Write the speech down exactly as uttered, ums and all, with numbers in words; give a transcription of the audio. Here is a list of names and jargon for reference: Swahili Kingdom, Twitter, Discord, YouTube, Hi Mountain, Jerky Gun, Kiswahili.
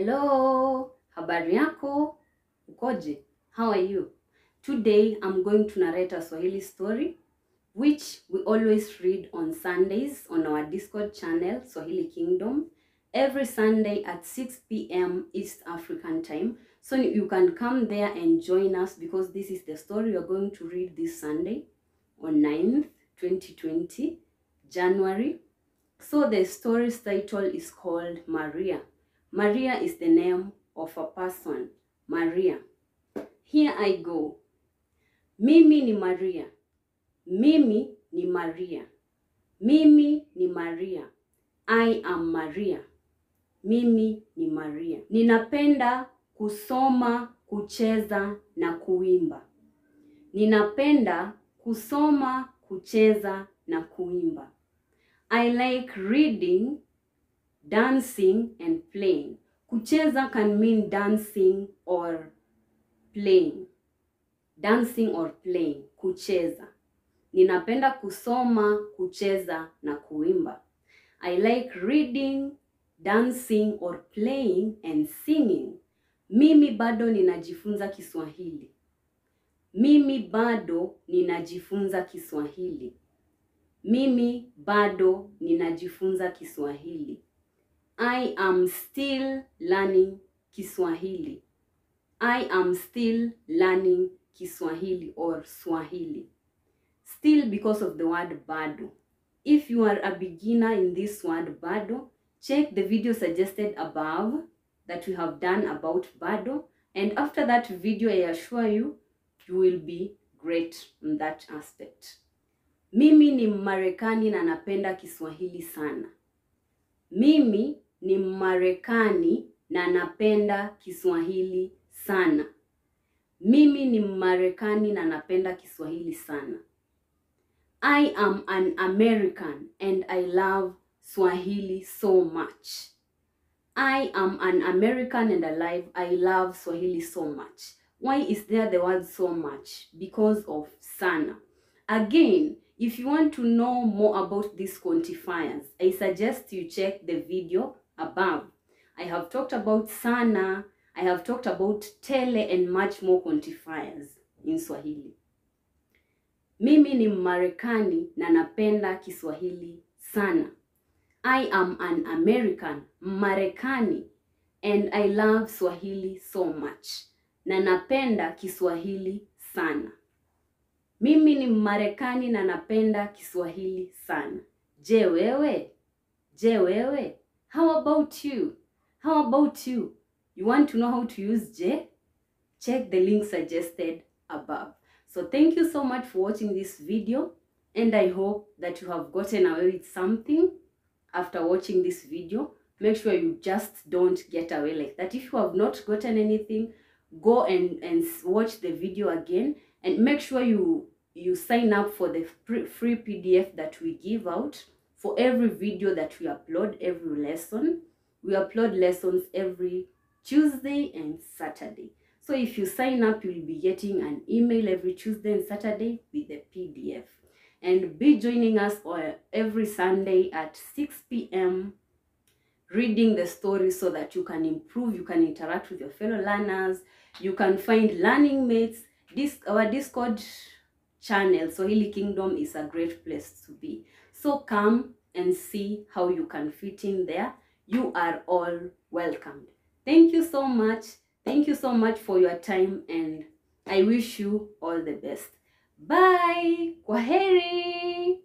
Hello, habari yako, ukoje? How are you? Today I'm going to narrate a Swahili story which we always read on Sundays on our Discord channel, Swahili Kingdom, every Sunday at six p m East African time. So you can come there and join us because this is the story you're going to read this Sunday on ninth, twenty twenty, January. So the story's title is called Maria. Maria is the name of a person. Maria. Here I go. Mimi ni Maria. Mimi ni Maria. Mimi ni Maria. I am Maria. Mimi ni Maria. Ninapenda kusoma, kucheza na kuimba. Ninapenda kusoma, kucheza na kuimba. I like reading, dancing and playing. Kucheza can mean dancing or playing. Dancing or playing. Kucheza. Ninapenda kusoma, kucheza na kuimba. I like reading, dancing or playing and singing. Mimi bado ninajifunza Kiswahili. Mimi bado ninajifunza Kiswahili. Mimi bado ninajifunza Kiswahili. I am still learning Kiswahili. I am still learning Kiswahili or Swahili. Still because of the word bado. If you are a beginner in this word bado, check the video suggested above that we have done about bado. And after that video, I assure you, you will be great in that aspect. Mimi ni Marekani na napenda Kiswahili sana. Mimi ni Marekani na napenda Kiswahili sana. Mimi ni Marekani na napenda Kiswahili sana. I am an American and I love Swahili so much. I am an American and alive. I love Swahili so much. Why is there the word so much? Because of sana. Again, if you want to know more about these quantifiers, I suggest you check the video above. I have talked about sana, I have talked about tele and much more quantifiers in Swahili. Mimi ni Marekani na napenda Kiswahili sana. I am an American, Marekani, and I love Swahili so much. Na napenda Kiswahili sana. Mimi ni Marekani na napenda Kiswahili sana. Je wewe? Je wewe? How about you? How about you? You want to know how to use je? Check the link suggested above. So thank you so much for watching this video. And I hope that you have gotten away with something after watching this video. Make sure you just don't get away like that. If you have not gotten anything, go and, and watch the video again. And make sure you, you sign up for the free P D F that we give out for every video that we upload, every lesson. We upload lessons every Tuesday and Saturday. So if you sign up, you'll be getting an email every Tuesday and Saturday with the P D F. And be joining us every Sunday at six p m reading the story so that you can improve, you can interact with your fellow learners, you can find learning mates. This, our Discord channel, Swahili Kingdom, is a great place to be. So come and see how you can fit in there. You are all welcomed. Thank you so much. Thank you so much for your time and I wish you all the best. Bye. Kwaheri.